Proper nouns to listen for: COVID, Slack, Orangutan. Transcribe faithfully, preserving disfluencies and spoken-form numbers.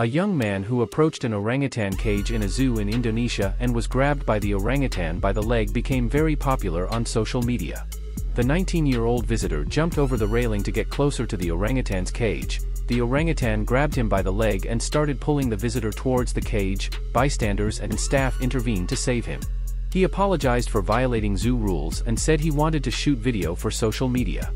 a young man who approached an orangutan cage in a zoo in Indonesia and was grabbed by the orangutan by the leg became very popular on social media. The nineteen-year-old visitor jumped over the railing to get closer to the orangutan's cage. The orangutan grabbed him by the leg and started pulling the visitor towards the cage. Bystanders and staff intervened to save him. He apologized for violating zoo rules and said he wanted to shoot video for social media.